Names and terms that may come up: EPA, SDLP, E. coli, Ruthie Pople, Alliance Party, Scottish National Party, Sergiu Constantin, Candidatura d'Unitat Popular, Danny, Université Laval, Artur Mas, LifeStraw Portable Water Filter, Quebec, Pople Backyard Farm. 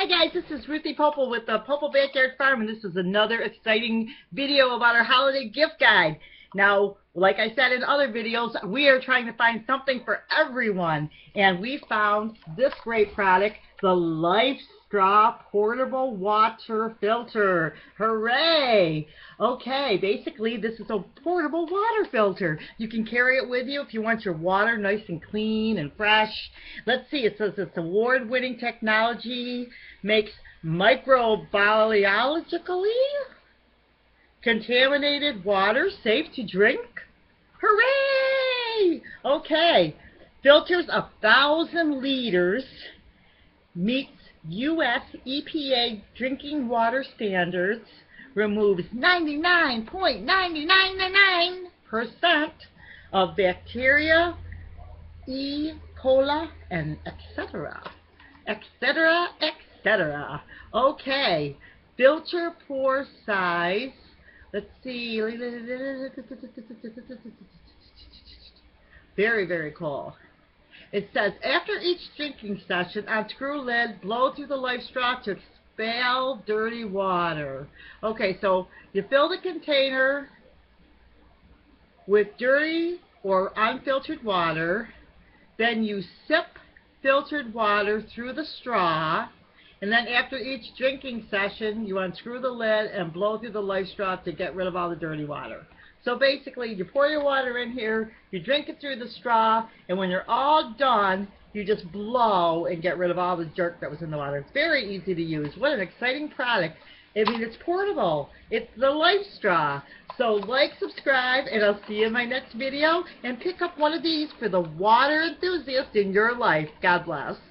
Hi guys, this is Ruthie Pople with the Pople Backyard Farm, and this is another exciting video about our holiday gift guide. Now, like I said in other videos, we are trying to find something for everyone, and we found this great product, the LifeStraw Portable Water Filter. Hooray! Okay, basically this is a portable water filter. You can carry it with you if you want your water nice and clean and fresh. Let's see, it says it's award-winning technology, makes microbiologically contaminated water safe to drink. Hooray! Okay, filters 1,000 liters, meets U.S. EPA drinking water standards, removes 99.9999% of bacteria, E. coli, and etc. etc. etc. Okay, filter pore size. Let's see. Very, very cool. It says, after each drinking session, unscrew lid, blow through the LifeStraw to expel dirty water. Okay, so you fill the container with dirty or unfiltered water. Then you sip filtered water through the straw. And then after each drinking session, you unscrew the lid and blow through the LifeStraw to get rid of all the dirty water. So basically, you pour your water in here, you drink it through the straw, and when you're all done, you just blow and get rid of all the dirt that was in the water. It's very easy to use. What an exciting product. I mean, it's portable. It's the LifeStraw. So like, subscribe, and I'll see you in my next video. And pick up one of these for the water enthusiast in your life. God bless.